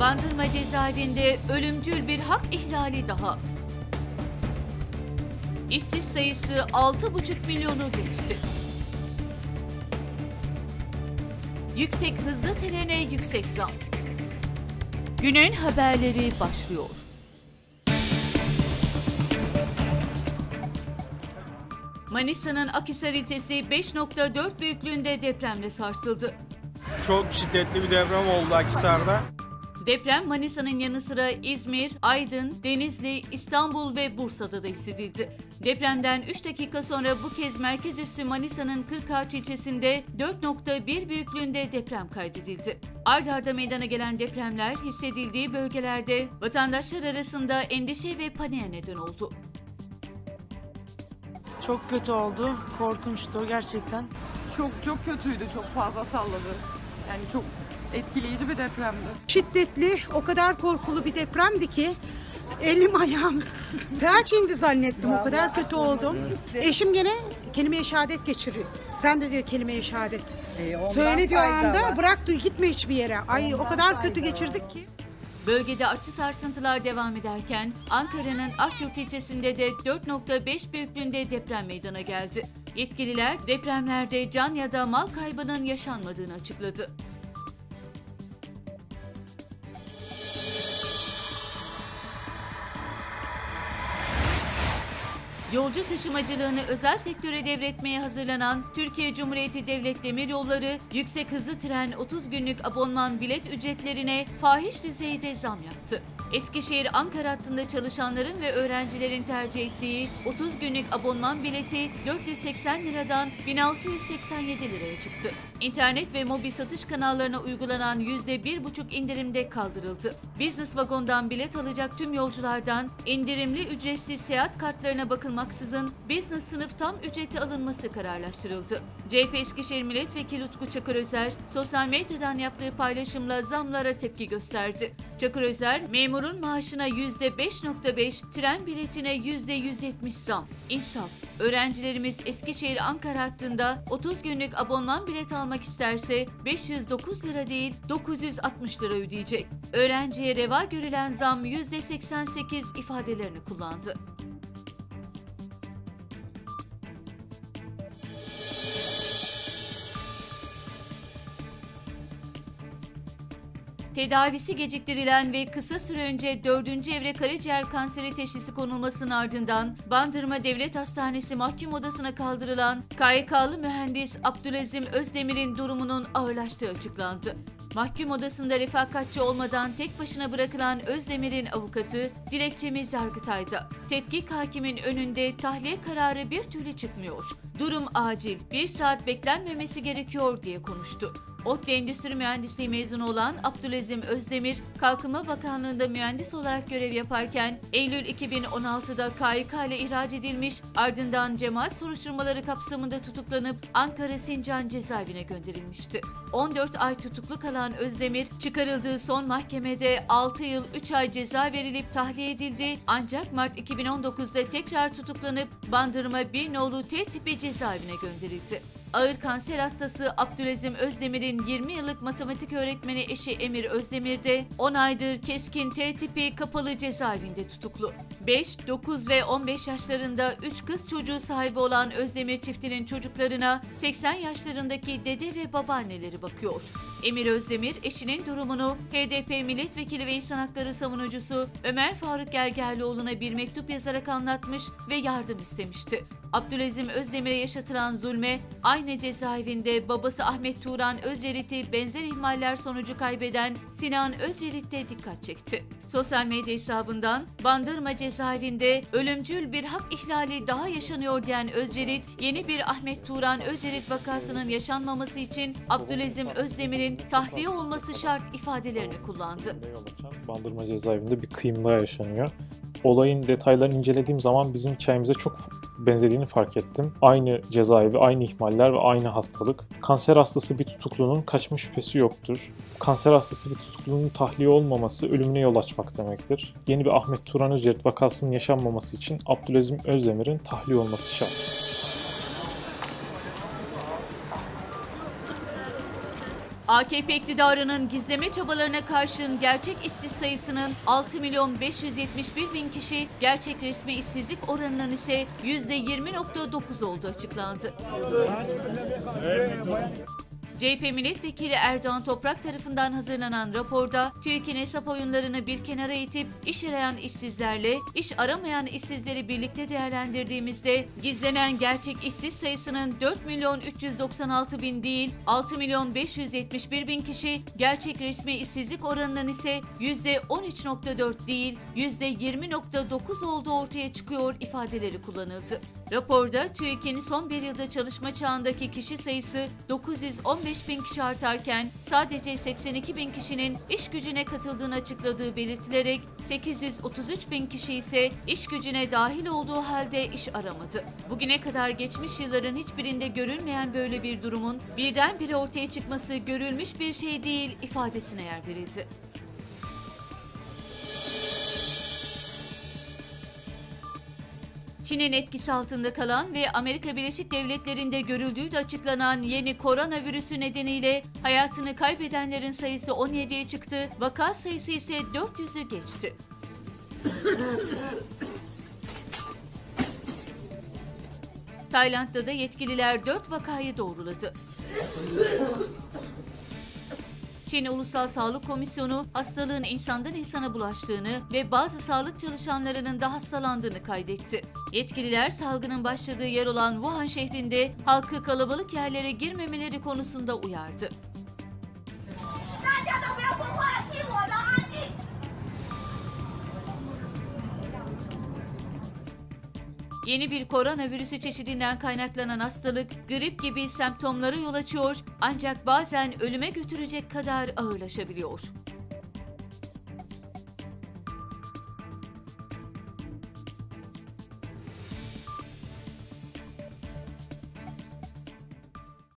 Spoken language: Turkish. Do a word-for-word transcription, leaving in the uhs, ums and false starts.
Bandırma cezaevinde ölümcül bir hak ihlali daha. İşsiz sayısı altı buçuk milyonu geçti. Yüksek hızlı trene yüksek zam. Günün haberleri başlıyor. Manisa'nın Akhisar ilçesi beş nokta dört büyüklüğünde depremle sarsıldı. Çok şiddetli bir deprem oldu Akhisar'da. Deprem Manisa'nın yanı sıra İzmir, Aydın, Denizli, İstanbul ve Bursa'da da hissedildi. Depremden üç dakika sonra bu kez merkez üssü Manisa'nın Kırkağaç ilçesinde dört nokta bir büyüklüğünde deprem kaydedildi. Ard arda meydana gelen depremler hissedildiği bölgelerde vatandaşlar arasında endişe ve paniğe neden oldu. Çok kötü oldu, korkunçtu gerçekten. Çok çok kötüydü, çok fazla salladı. Yani çok etkileyici bir depremdi. Şiddetli, o kadar korkulu bir depremdi ki elim ayağım felç indi zannettim. O kadar kötü oldum. Eşim gene kelime-i şehadet geçiriyor. Sen de diyor kelime-i şehadet. Söyle diyor anda, bırak diyor, gitme hiçbir yere. Ay o kadar kötü geçirdik ki. Bölgede artçı sarsıntılar devam ederken Ankara'nın Akyurt ilçesinde de dört nokta beş büyüklüğünde deprem meydana geldi. Yetkililer depremlerde can ya da mal kaybının yaşanmadığını açıkladı. Yolcu taşımacılığını özel sektöre devretmeye hazırlanan Türkiye Cumhuriyeti Devlet Demiryolları, yüksek hızlı tren otuz günlük abonman bilet ücretlerine fahiş düzeyde zam yaptı. Eskişehir-Ankara hattında çalışanların ve öğrencilerin tercih ettiği otuz günlük abonman bileti dört yüz seksen liradan bin altı yüz seksen yedi liraya çıktı. İnternet ve mobil satış kanallarına uygulanan yüzde bir buçuk indirimde kaldırıldı. Business Wagon'dan bilet alacak tüm yolculardan indirimli ücretsiz seyahat kartlarına bakılmaksızın business sınıf tam ücreti alınması kararlaştırıldı. C H P Eskişehir Milletvekili Utku Çakırözer, sosyal medyadan yaptığı paylaşımla zamlara tepki gösterdi. Çakırözer, memurun maaşına yüzde beş nokta beş, tren biletine yüzde yüz yetmiş zam. İnsaf, öğrencilerimiz Eskişehir-Ankara hattında otuz günlük abonman bilet almak isterse beş yüz dokuz lira değil dokuz yüz altmış lira ödeyecek. Öğrenciye reva görülen zam yüzde seksen sekiz ifadelerini kullandı. Tedavisi geciktirilen ve kısa süre önce dördüncü evre karaciğer kanseri teşhisi konulmasının ardından Bandırma Devlet Hastanesi mahkum odasına kaldırılan K H K'lı mühendis Abdülazim Özdemir'in durumunun ağırlaştığı açıklandı. Mahkum odasında refakatçi olmadan tek başına bırakılan Özdemir'in avukatı dilekçemiz Yargıtay'da. Tetkik hakimin önünde tahliye kararı bir türlü çıkmıyor. Durum acil, bir saat beklenmemesi gerekiyor diye konuştu. ODTÜ Endüstri Mühendisliği mezunu olan Abdülazim Özdemir, Kalkınma Bakanlığı'nda mühendis olarak görev yaparken Eylül iki bin on altıda K H K ile ihraç edilmiş, ardından cemaat soruşturmaları kapsamında tutuklanıp Ankara-Sincan Cezaevi'ne gönderilmişti. on dört ay tutuklu kalan Özdemir, çıkarıldığı son mahkemede altı yıl üç ay ceza verilip tahliye edildi, ancak Mart iki bin on dokuzda tekrar tutuklanıp Bandırma bir nolu T tipi cezaevine gönderildi. Ağır kanser hastası Abdülazim Özdemir'in yirmi yıllık matematik öğretmeni eşi Emir Özdemir de on aydır keskin T tipi kapalı cezaevinde tutuklu. beş, dokuz ve on beş yaşlarında üç kız çocuğu sahibi olan Özdemir çiftinin çocuklarına seksen yaşlarındaki dede ve babaanneleri bakıyor. Emir Özdemir eşinin durumunu H D P milletvekili ve insan hakları savunucusu Ömer Faruk Gergerlioğlu'na bir mektup yazarak anlatmış ve yardım istemişti. Abdülazim Özdemir'e yaşatılan zulme aynı cezaevinde babası Ahmet Turan Özcerit'i benzer ihmaller sonucu kaybeden Sinan Özcerit de dikkat çekti. Sosyal medya hesabından Bandırma cezaevinde ölümcül bir hak ihlali daha yaşanıyor diyen Özcerit, yeni bir Ahmet Turan Özcerit vakasının yaşanmaması için Abdülazim Özdemir'in tahliye olması şart ifadelerini kullandı. Bandırma cezaevinde bir kıyımda yaşanıyor. Olayın detaylarını incelediğim zaman bizim hikayemize çok benzediğini fark ettim. Aynı cezaevi, aynı ihmaller ve aynı hastalık. Kanser hastası bir tutuklunun kaçma şüphesi yoktur. Kanser hastası bir tutuklunun tahliye olmaması ölümüne yol açmak demektir. Yeni bir Ahmet Turan Özcerit vakasının yaşanmaması için Abdülazim Özdemir'in tahliye olması şart. A K P iktidarının gizleme çabalarına karşın gerçek işsiz sayısının altı milyon beş yüz yetmiş bir bin kişi, gerçek resmi işsizlik oranının ise yüzde yirmi nokta dokuz olduğu açıklandı. C H P milletvekili Erdoğan Toprak tarafından hazırlanan raporda TÜİK'in hesap oyunlarını bir kenara itip iş arayan işsizlerle iş aramayan işsizleri birlikte değerlendirdiğimizde gizlenen gerçek işsiz sayısının dört milyon üç yüz doksan altı bin değil altı milyon beş yüz yetmiş bir bin kişi, gerçek resmi işsizlik oranının ise yüzde on üç nokta dört değil yüzde yirmi nokta dokuz olduğu ortaya çıkıyor ifadeleri kullanıldı. Raporda TÜİK'in son bir yılda çalışma çağındaki kişi sayısı dokuz yüz on beş bin kişi artarken sadece seksen iki bin kişinin iş gücüne katıldığını açıkladığı belirtilerek sekiz yüz otuz üç bin kişi ise iş gücüne dahil olduğu halde iş aramadı. Bugüne kadar geçmiş yılların hiçbirinde görülmeyen böyle bir durumun birdenbire ortaya çıkması görülmüş bir şey değil ifadesine yer verildi. Çin'in etkisi altında kalan ve Amerika Birleşik Devletleri'nde görüldüğü de açıklanan yeni koronavirüsü nedeniyle hayatını kaybedenlerin sayısı on yediye çıktı, vaka sayısı ise dört yüzü geçti. Tayland'da da yetkililer dört vakayı doğruladı. Çin Ulusal Sağlık Komisyonu hastalığın insandan insana bulaştığını ve bazı sağlık çalışanlarının da hastalandığını kaydetti. Yetkililer salgının başladığı yer olan Wuhan şehrinde halkı kalabalık yerlere girmemeleri konusunda uyardı. Yeni bir koronavirüsü çeşidinden kaynaklanan hastalık grip gibi semptomlara yol açıyor ancak bazen ölüme götürecek kadar ağırlaşabiliyor.